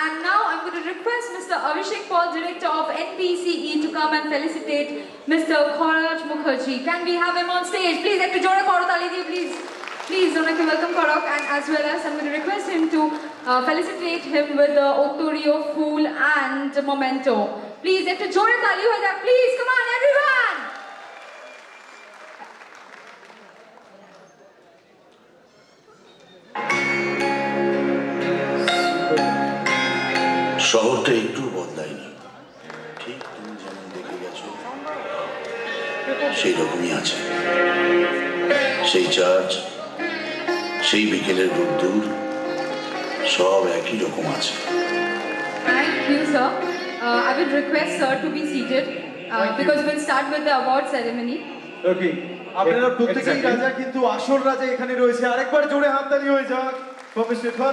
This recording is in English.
And now I'm going to request Mr. Avishek Paul, Director of NPCE, to come and felicitate Mr. Kharaj Mukhopadhyay. Can we have him on stage? Please, Dr. Jorak Kauratali Ali, please don't welcome Kharaj. And as well as I'm going to request him to felicitate him with the Ottorio Fool and Memento. Please, Dr. Jorak Ali, please, come on, everyone! শহরটা একটু বদলায়নি, ঠিক তুমি যেমন দেখে গেছো সেই রকমই আছে। সেই চার্চ, সেই বিকেলের রোদ্দুর, সব একই রকম আছে। Thank you, sir. I would request sir to be seated because we'll start with the award ceremony. Okay. আপনারা প্রত্যেকেই রাজা, কিন্তু আসল রাজা এখানে রয়েছে। আরেকবার জোরে হাততালি হয়ে যাক।